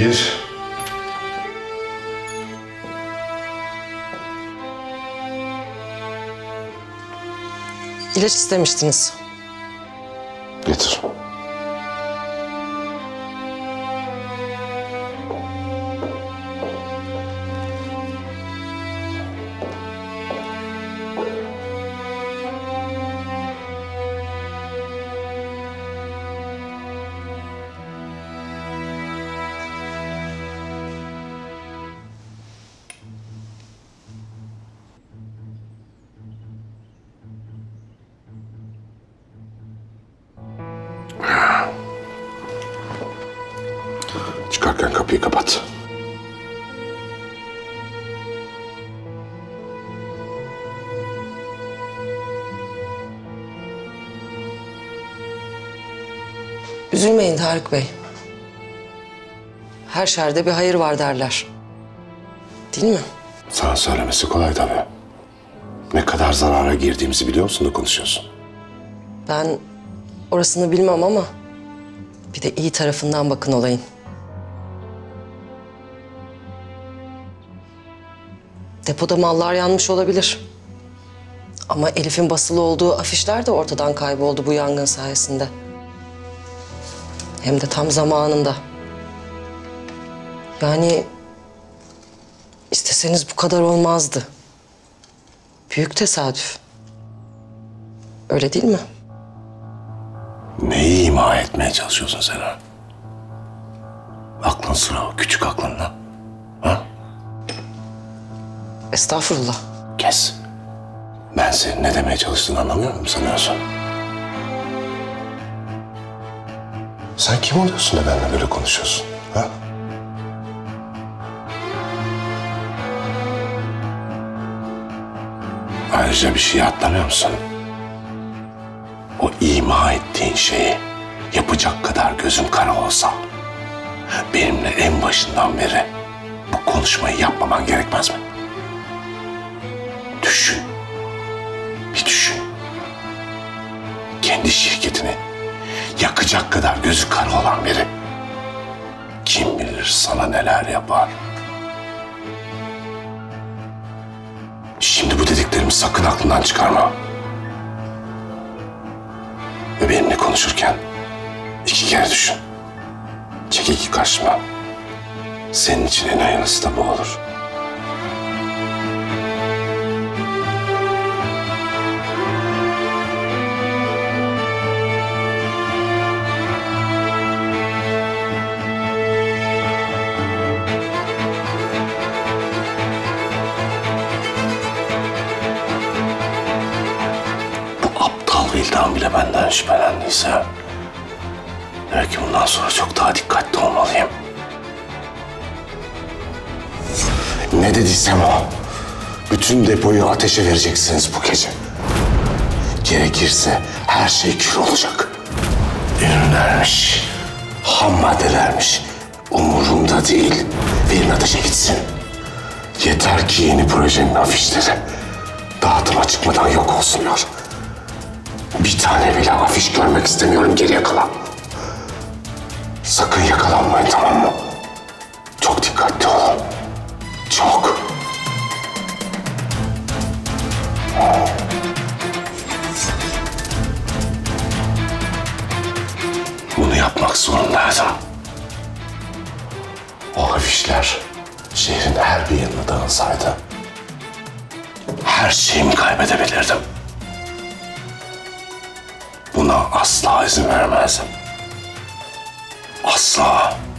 Gir. İlaç istemiştiniz. Getir. Çıkarken kapıyı kapat. Üzülmeyin Tarık Bey. Her şerde bir hayır var derler. Değil mi? Sana söylemesi kolay tabii. Ne kadar zarara girdiğimizi biliyor musun da konuşuyorsun? Ben orasını bilmem ama bir de iyi tarafından bakın olayın. Depoda mallar yanmış olabilir. Ama Elif'in basılı olduğu afişler de ortadan kayboldu bu yangın sayesinde. Hem de tam zamanında. Yani isteseniz bu kadar olmazdı. Büyük tesadüf. Öyle değil mi? Neyi ima etmeye çalışıyorsun sen ha? Aklın sıra o küçük aklınla. Ha? Estağfurullah. Kes. Ben senin ne demeye çalıştığını anlamıyor muyum sanıyorsun? Sen kim oluyorsun da benimle böyle konuşuyorsun? Ha? Ayrıca bir şey atlamıyor musun? O ima ettiğin şeyi yapacak kadar gözüm kara olsa benimle en başından beri bu konuşmayı yapmaman gerekmez mi? Düşün, bir düşün. Kendi şirketini yakacak kadar gözü kara olan biri kim bilir sana neler yapar. Şimdi bu dediklerimi sakın aklından çıkarma. Ve benimle konuşurken iki kere düşün. Çek iki karşıma. Senin için en hayırlısı da bu olur. Vildan bile benden şüphelendiyse demek ki bundan sonra çok daha dikkatli olmalıyım. Ne dediysem o. Bütün depoyu ateşe vereceksiniz bu gece. Gerekirse her şey kül olacak. Ürünlermiş, ham maddelermiş. Umurumda değil. Verin ateşe gitsin. Yeter ki yeni projenin afişleri dağıtıma çıkmadan yok olsunlar. Bir tane bile afiş görmek istemiyorum geriye kalan. Sakın yakalanmayın, tamam mı? Çok dikkatli olun. Çok. Bunu yapmak zorundaydım. O afişler şehrin her bir yanına dağılsaydı her şeyimi kaybedebilirdim. Buna asla izin vermezdim. Asla.